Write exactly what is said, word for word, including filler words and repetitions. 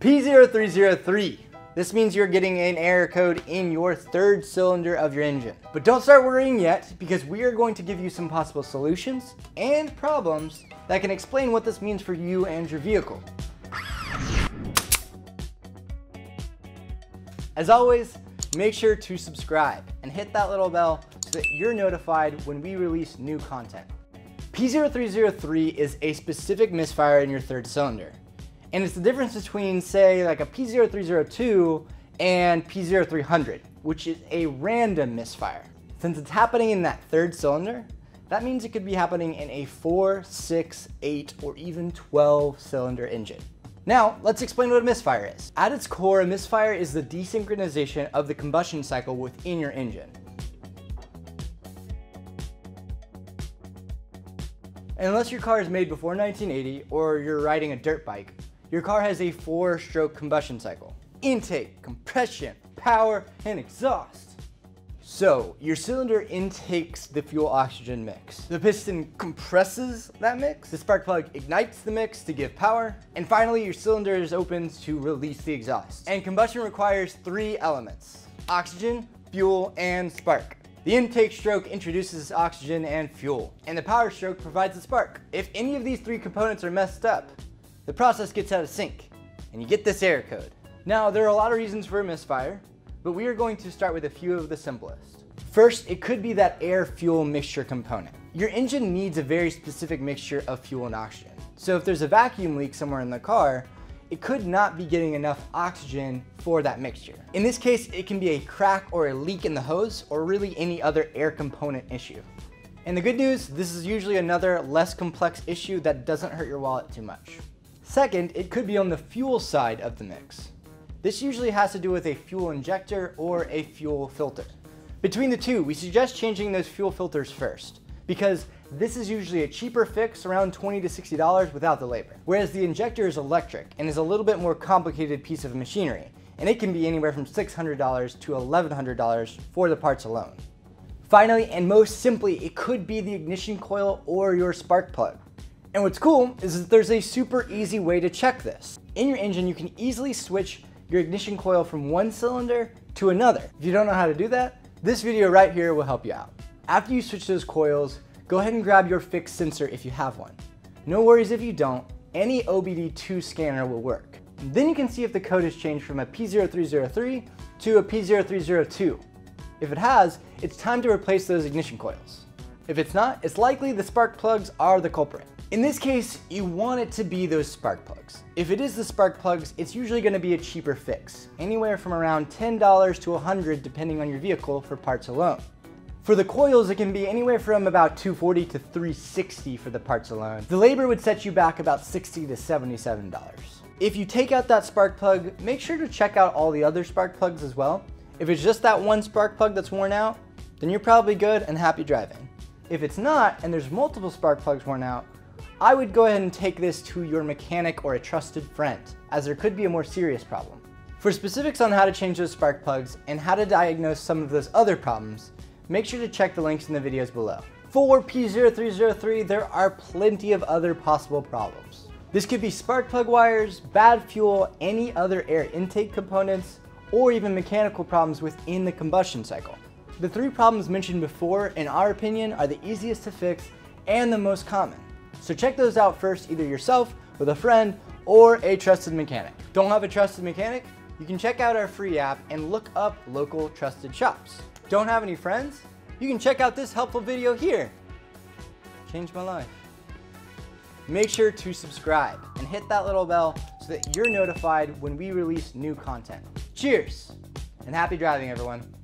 P zero three zero three. This means you're getting an error code in your third cylinder of your engine. But don't start worrying yet, because we are going to give you some possible solutions and problems that can explain what this means for you and your vehicle. As always, make sure to subscribe and hit that little bell so that you're notified when we release new content. P zero three zero three is a specific misfire in your third cylinder. And it's the difference between, say, like a P zero three zero two and P zero three hundred, which is a random misfire. Since it's happening in that third cylinder, that means it could be happening in a four, six, eight, or even twelve cylinder engine. Now, let's explain what a misfire is. At its core, a misfire is the desynchronization of the combustion cycle within your engine. And unless your car is made before nineteen eighty or you're riding a dirt bike, your car has a four-stroke combustion cycle. Intake, compression, power, and exhaust. So your cylinder intakes the fuel-oxygen mix. The piston compresses that mix. The spark plug ignites the mix to give power. And finally, your cylinder is opened to release the exhaust. And combustion requires three elements: oxygen, fuel, and spark. The intake stroke introduces oxygen and fuel, and the power stroke provides the spark. If any of these three components are messed up, the process gets out of sync, and you get this error code. Now, there are a lot of reasons for a misfire, but we are going to start with a few of the simplest. First, it could be that air-fuel mixture component. Your engine needs a very specific mixture of fuel and oxygen. So if there's a vacuum leak somewhere in the car, it could not be getting enough oxygen for that mixture. In this case, it can be a crack or a leak in the hose, or really any other air component issue. And the good news, this is usually another less complex issue that doesn't hurt your wallet too much. Second, it could be on the fuel side of the mix. This usually has to do with a fuel injector or a fuel filter. Between the two, we suggest changing those fuel filters first, because this is usually a cheaper fix, around twenty to sixty dollars without the labor. Whereas the injector is electric and is a little bit more complicated piece of machinery, and it can be anywhere from six hundred to eleven hundred dollars for the parts alone. Finally, and most simply, it could be the ignition coil or your spark plug. And what's cool is that there's a super easy way to check this. In your engine, you can easily switch your ignition coil from one cylinder to another. If you don't know how to do that, this video right here will help you out. After you switch those coils, go ahead and grab your fixed sensor if you have one. No worries if you don't, any O B D two scanner will work. Then you can see if the code has changed from a P zero three zero three to a P zero three zero two. If it has, it's time to replace those ignition coils. If it's not, it's likely the spark plugs are the culprit. In this case, you want it to be those spark plugs. If it is the spark plugs, it's usually going to be a cheaper fix, anywhere from around ten dollars to one hundred dollars depending on your vehicle for parts alone. For the coils, it can be anywhere from about two forty to three sixty for the parts alone. The labor would set you back about sixty to seventy-seven dollars. If you take out that spark plug, make sure to check out all the other spark plugs as well. If it's just that one spark plug that's worn out, then you're probably good and happy driving. If it's not, and there's multiple spark plugs worn out, I would go ahead and take this to your mechanic or a trusted friend, as there could be a more serious problem. For specifics on how to change those spark plugs and how to diagnose some of those other problems, make sure to check the links in the videos below. For P zero three zero three, there are plenty of other possible problems. This could be spark plug wires, bad fuel, any other air intake components, or even mechanical problems within the combustion cycle. The three problems mentioned before, in our opinion, are the easiest to fix and the most common. So check those out first, either yourself, with a friend, or a trusted mechanic. Don't have a trusted mechanic? You can check out our free app and look up local trusted shops. Don't have any friends? You can check out this helpful video here. Changed my life. Make sure to subscribe and hit that little bell so that you're notified when we release new content. Cheers, and happy driving, everyone.